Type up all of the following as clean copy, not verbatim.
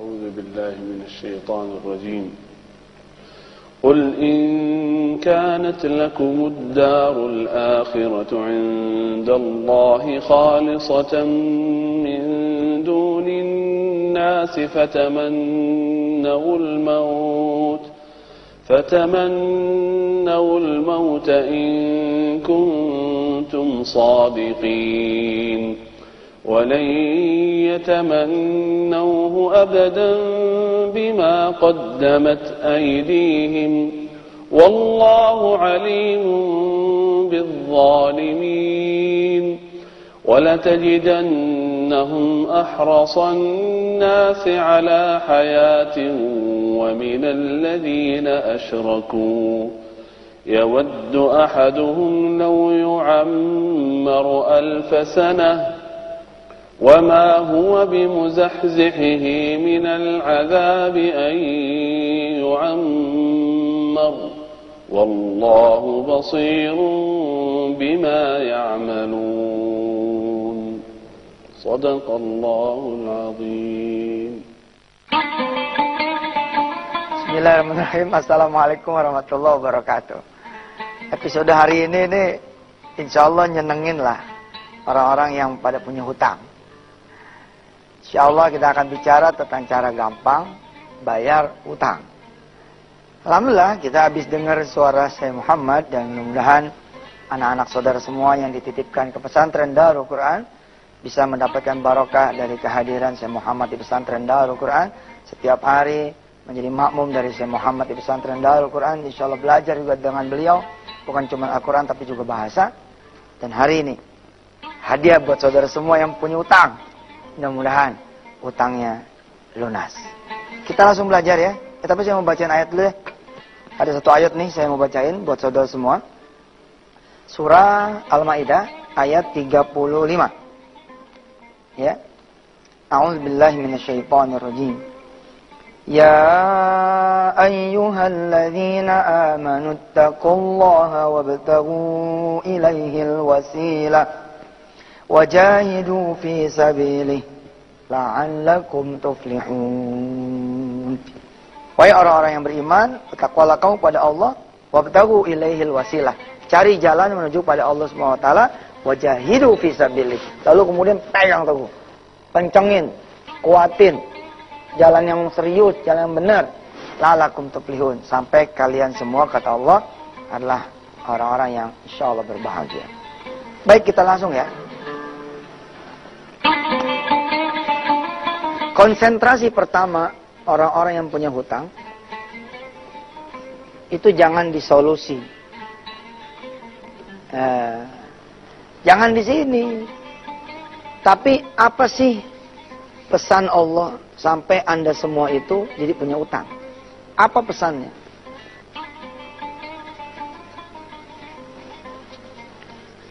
أعوذ بالله من الشيطان الرجيم. قل إن كانت لكم الدار الآخرة عند الله خالصة من دون الناس فتمنوا الموت إن كنتم صادقين ولن يتمنوه أبدا بما قدمت أيديهم والله عليم بالظالمين ولتجدنهم أحرص الناس على حياة ومن الذين أشركوا يود أحدهم لو يعمر 1000 سنة وما هو بمزحزحه من العذاب أن يعمر والله بصير بما يعملون. صدق الله العظيم. Bismillahirrahmanirrahim. Assalamualaikum warahmatullahi wabarakatuh. Episode hari ini nih insyaallah nyenengin lah orang-orang yang pada punya hutang. Insya Allah kita akan bicara tentang cara gampang bayar utang. Alhamdulillah kita habis dengar suara Syekh Muhammad dan mudah-mudahan anak-anak saudara semua yang dititipkan ke pesantren Darul Quran bisa mendapatkan barokah dari kehadiran Syekh Muhammad di pesantren Darul Quran. Setiap hari menjadi makmum dari Syekh Muhammad di pesantren Darul Quran. Insya Allah belajar juga dengan beliau, bukan cuma Al-Quran tapi juga bahasa. Dan hari ini hadiah buat saudara semua yang punya utang. Mudah-mudahan utangnya lunas. Kita langsung belajar ya. Tapi saya mau bacain ayat dulu ya. Ada satu ayat nih saya mau bacain buat saudara semua. Surah Al-Maidah ayat 35. Ya. A'udzubillahi minasyaitonirrajim. Ya ayyuhalladzina amanuttaqullaha wabtaghu ilaihil wasilah. وَجَاهِدُوا فِي سَبِيلِهِ لَعَلَّكُمْ تُفْلِحُونَ. Wahai orang-orang yang beriman, bertakwalah kamu pada Allah, wabtaghu ilaihil wasilah. Cari jalan menuju pada Allah SWT. Wajahidu fi sabilih. Lalu kemudian pegang teguh, kencengin, kuatin, jalan yang serius, jalan yang benar. La'allakum tuflihun. Sampai kalian semua kata Allah adalah orang-orang yang insya Allah berbahagia. Baik, kita langsung ya. Konsentrasi pertama orang-orang yang punya hutang itu jangan disolusi, jangan di sini. Tapi apa sih pesan Allah sampai anda semua itu jadi punya hutang? Apa pesannya?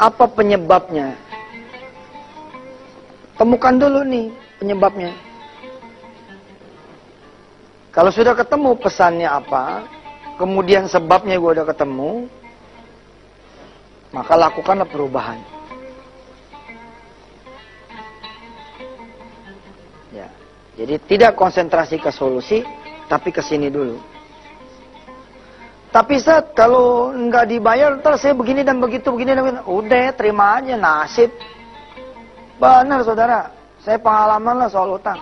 Apa penyebabnya? Temukan dulu nih penyebabnya. Kalau sudah ketemu pesannya apa, kemudian sebabnya gue udah ketemu, maka lakukanlah perubahan. Ya, jadi tidak konsentrasi ke solusi, tapi ke sini dulu. Tapi saat kalau nggak dibayar, ntar saya begini dan begitu, udah terima aja nasib. Benar saudara, saya pengalaman lah soal utang.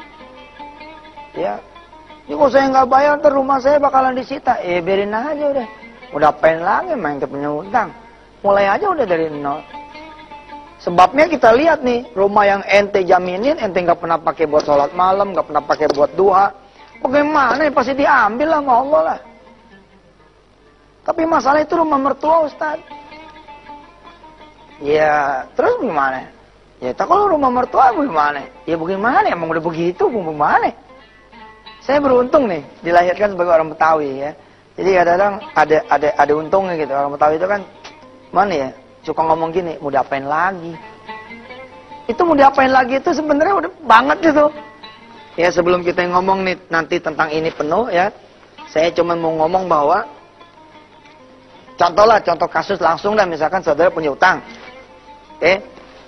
Ya. Ini kalau saya nggak bayar, ntar rumah saya bakalan disita. Biarin aja udah. Udah pengen lagi main ke punya utang. Mulai aja udah dari nol. Sebabnya kita lihat nih, rumah yang ente jaminin, ente nggak pernah pakai buat sholat malam, nggak pernah pakai buat duha. Bagaimana ya, pasti diambil lah sama Allah lah. Tapi masalah itu rumah mertua Ustaz. Ya, terus gimana? Ya, tak kalau rumah mertua gimana? Ya bagaimana? Emang udah begitu, bagaimana? Saya beruntung nih, dilahirkan sebagai orang Betawi ya. Jadi kadang-kadang ada untungnya gitu. Orang Betawi itu kan, mana ya, suka ngomong gini, mau diapain lagi. Itu mau diapain lagi itu sebenarnya udah banget gitu. Ya sebelum kita ngomong nih nanti tentang ini penuh ya. Saya cuma mau ngomong bahwa, contoh kasus langsung dah, misalkan saudara punya utang.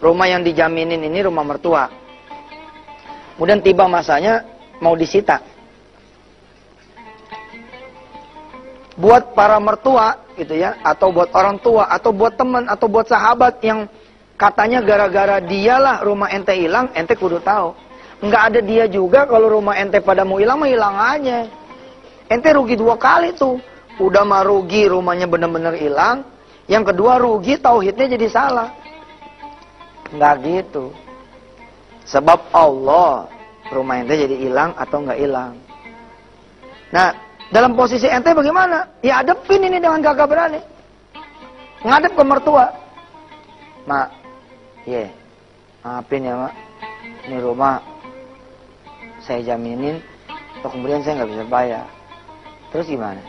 Rumah yang dijaminin ini rumah mertua. Kemudian tiba masanya, mau disita. Buat para mertua gitu ya, atau buat orang tua, atau buat teman, atau buat sahabat yang katanya gara-gara dialah rumah ente hilang, ente kudu tahu. Nggak ada dia juga kalau rumah ente pada mau hilang, mah hilang aja. Ente rugi dua kali tuh. Udah mah rugi rumahnya bener-bener hilang, yang kedua rugi tauhidnya jadi salah. Nggak gitu. Sebab Allah, rumah ente jadi hilang atau nggak hilang. Nah, dalam posisi ente bagaimana? Ya adepin ini dengan gagah berani. Ngadep ke mertua. Mak, ye, maafin ya mak, ini rumah saya jaminin, atau kemudian saya nggak bisa bayar. Terus gimana?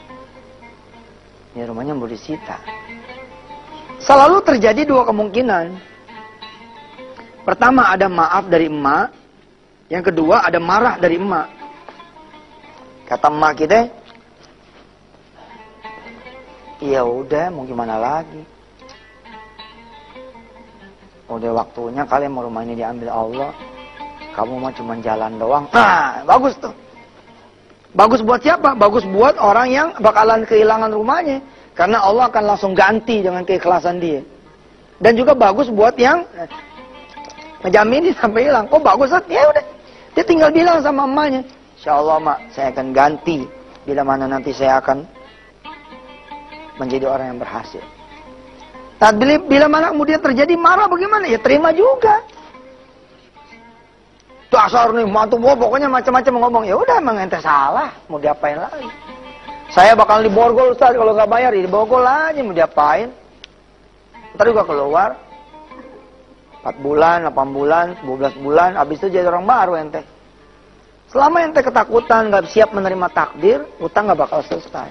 Ini rumahnya mau disita. Selalu terjadi dua kemungkinan. Pertama ada maaf dari emak, yang kedua ada marah dari emak. Kata emak kita, ya udah mau gimana lagi? Udah waktunya kalian mau rumah ini diambil Allah, kamu mah cuma jalan doang. Nah, bagus tuh. Bagus buat siapa? Bagus buat orang yang bakalan kehilangan rumahnya. Karena Allah akan langsung ganti dengan keikhlasan dia. Dan juga bagus buat yang ngejaminin sampai hilang. Oh bagus, ya udah. Dia tinggal bilang sama emaknya, insya Allah mak, saya akan ganti. Bila mana nanti saya akan menjadi orang yang berhasil. Nah, bila mana kemudian terjadi marah bagaimana? Ya terima juga. Dasar nih, mantu gua pokoknya macam-macam ngomong. Ya udah emang ente salah, mau diapain lagi? Saya bakal diborgol Ustaz kalau nggak bayar, ya diborgol aja mau diapain? Ntar juga keluar 4 bulan, 8 bulan, 12 bulan, habis itu jadi orang baru ente. Selama ente ketakutan, nggak siap menerima takdir, utang nggak bakal selesai.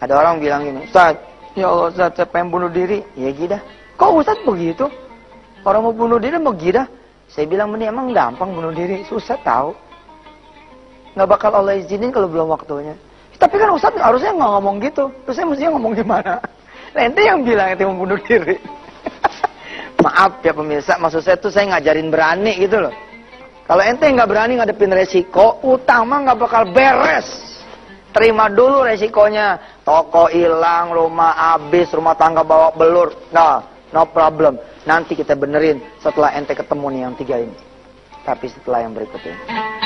Ada orang bilang gini, Ustaz, ya Allah Ustaz, saya pengen bunuh diri. Ya gida. Kok Ustaz begitu? Orang mau bunuh diri mau gida? Saya bilang, ini emang gampang bunuh diri, susah tahu. Nggak bakal Allah izinin kalau belum waktunya. Tapi kan Ustadz harusnya nggak ngomong gitu. Terus saya mestinya ngomong gimana? Nah, ente yang bilang ente mau bunuh diri. Maaf ya pemirsa, maksud saya tuh saya ngajarin berani gitu loh. Kalau ente nggak berani ngadepin resiko, utang mah nggak bakal beres. Terima dulu resikonya. Toko hilang, rumah habis, rumah tangga bawa belur. Nah, no problem. Nanti kita benerin setelah ente ketemu nih yang tiga ini. Tapi setelah yang berikut ini.